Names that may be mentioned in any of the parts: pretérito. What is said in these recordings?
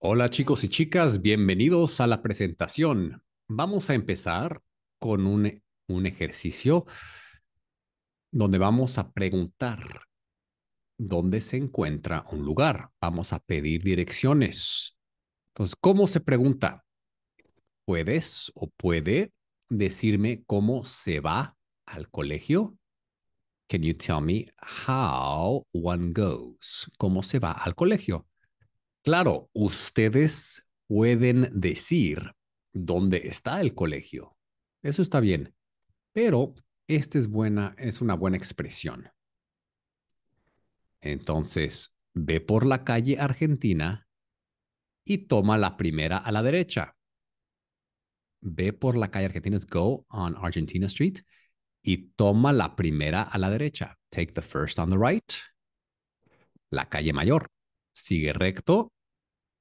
Hola chicos y chicas, bienvenidos a la presentación. Vamos a empezar con un ejercicio donde vamos a preguntar dónde se encuentra un lugar. Vamos a pedir direcciones. Entonces, ¿cómo se pregunta? ¿Puedes o puede decirme cómo se va al colegio? Can you tell me how one goes? ¿Cómo se va al colegio? Claro, ustedes pueden decir dónde está el colegio. Eso está bien, pero esta es una buena expresión. Entonces, ve por la calle Argentina y toma la primera a la derecha. Ve por la calle Argentina, go on Argentina Street y toma la primera a la derecha. Take the first on the right. La calle Mayor. Sigue recto.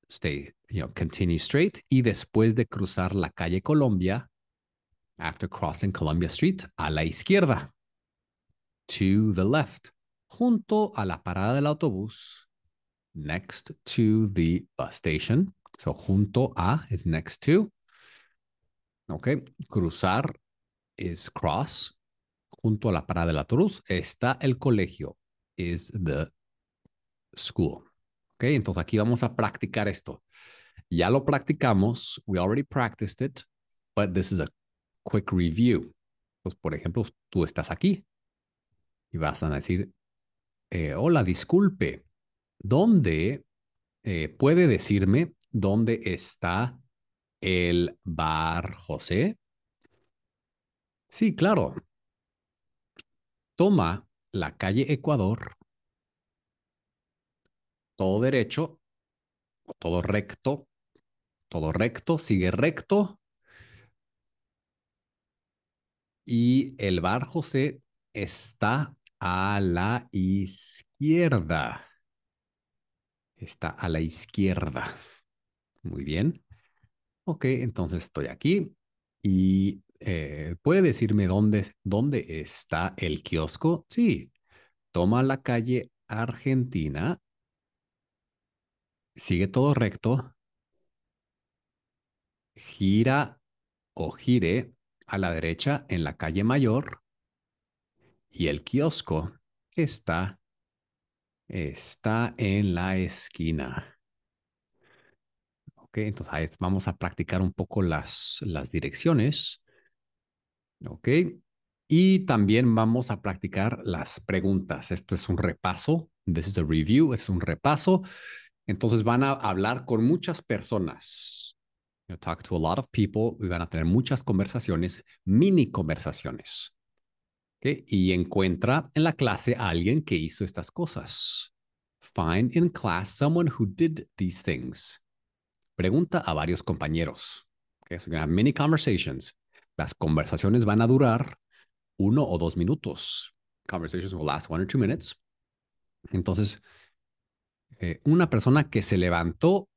Stay, continue straight, y después de cruzar la calle Colombia, after crossing Columbia Street, a la izquierda, to the left, junto a la parada del autobús, next to the bus station, so junto a is next to, okay, cruzar is cross, junto a la parada del autobús está el colegio, is the school. Ok, entonces aquí vamos a practicar esto. Ya lo practicamos. We already practiced it, but this is a quick review. Pues, por ejemplo, tú estás aquí y vas a decir, hola, disculpe, ¿dónde puede decirme dónde está el bar José? Sí, claro. Toma la calle Ecuador. Todo derecho, todo recto, sigue recto. Y el bar José está a la izquierda. Está a la izquierda. Muy bien. Ok, entonces estoy aquí. Y ¿puede decirme dónde está el kiosco? Sí. Toma la calle Argentina. Sigue todo recto, gira o gire a la derecha en la calle Mayor y el kiosco está en la esquina. Ok, entonces vamos a practicar un poco las direcciones. Ok, y también vamos a practicar las preguntas. Esto es un repaso. This is a review, es un repaso. Entonces van a hablar con muchas personas. You talk to a lot of people. Y van a tener muchas conversaciones, mini conversaciones. ¿Okay? Y encuentra en la clase a alguien que hizo estas cosas. Find in class someone who did these things. Pregunta a varios compañeros. Okay? So you're going to have mini conversations. Las conversaciones van a durar 1 o 2 minutos. Conversations will last 1 or 2 minutes. Entonces, una persona que se levantó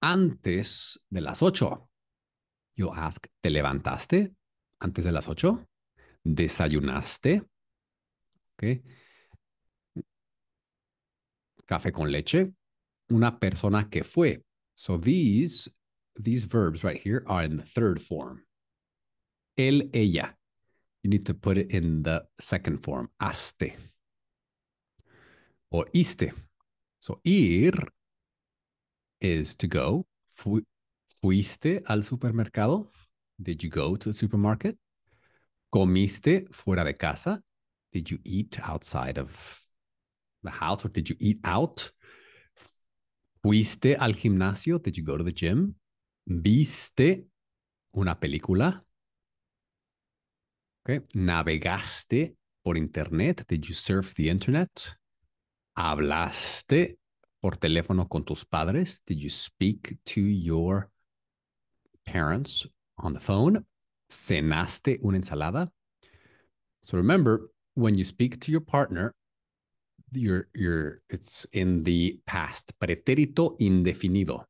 antes de las 8. You ask, ¿te levantaste antes de las 8? ¿Desayunaste? Okay. Café con leche. Una persona que fue. So these verbs right here are in the third form. Él, ella. You need to put it in the second form. Hazte. O iste. So, ir is to go. ¿Fuiste al supermercado? Did you go to the supermarket? ¿Comiste fuera de casa? Did you eat outside of the house or did you eat out? ¿Fuiste al gimnasio? Did you go to the gym? ¿Viste una película? Okay. ¿Navegaste por internet? Did you surf the internet? ¿Hablaste por teléfono con tus padres? Did you speak to your parents on the phone? ¿Cenaste una ensalada? So remember, when you speak to your partner, it's in the past, pretérito indefinido.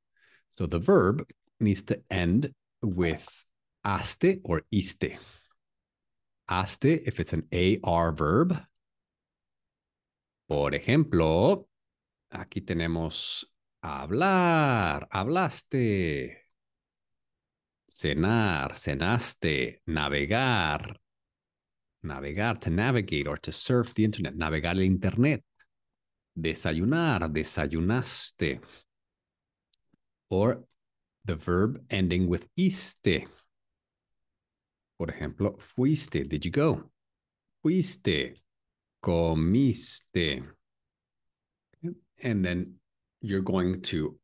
So the verb needs to end with hazte or iste. Hazte if it's an AR verb. Por ejemplo, aquí tenemos Hablar, hablaste. Cenar, cenaste. Navegar. Navegar, to navigate or to surf the internet. Navegar el internet. Desayunar, desayunaste. Or the verb ending with iste. Por ejemplo, fuiste, did you go? Fuiste, comiste. And then you're going to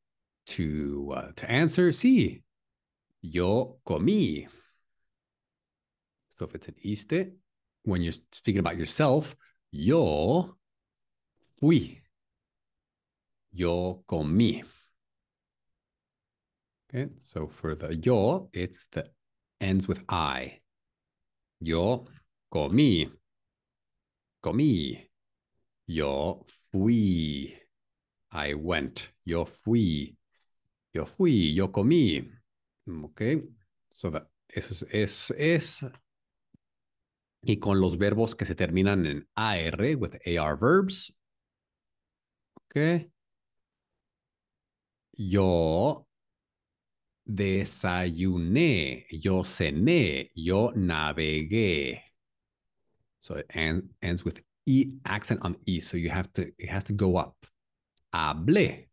answer, sí, yo comí. So if it's an iste, when you're speaking about yourself, yo fui. Yo comí. Okay, so for the yo, it ends with I. Yo comí. Comí. Yo fui. I went. Yo fui. Yo fui. Yo comí. Okay. So that es. Y con los verbos que se terminan en AR, with AR verbs. Okay. Yo desayuné. Yo cené. Yo navegué. So it ends with E, accent on E. So you have to, it has to go up. Hablé.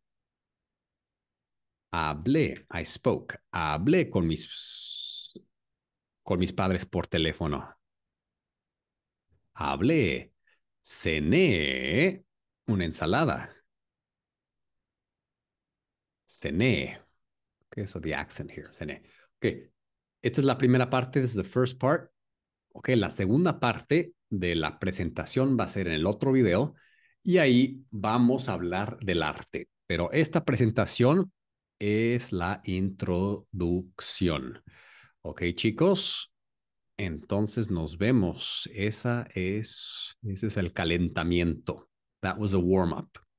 Hablé. I spoke. Hablé con mis padres por teléfono. Hablé. Cené una ensalada. Cené. Okay, so the accent here. Cené. Okay. Esta es la primera parte. This is the first part. Okay, la segunda parte de la presentación va a ser en el otro video. Y ahí vamos a hablar del arte. Pero esta presentación es la introducción. Ok, chicos. Entonces nos vemos. Ese es el calentamiento. That was a warm-up.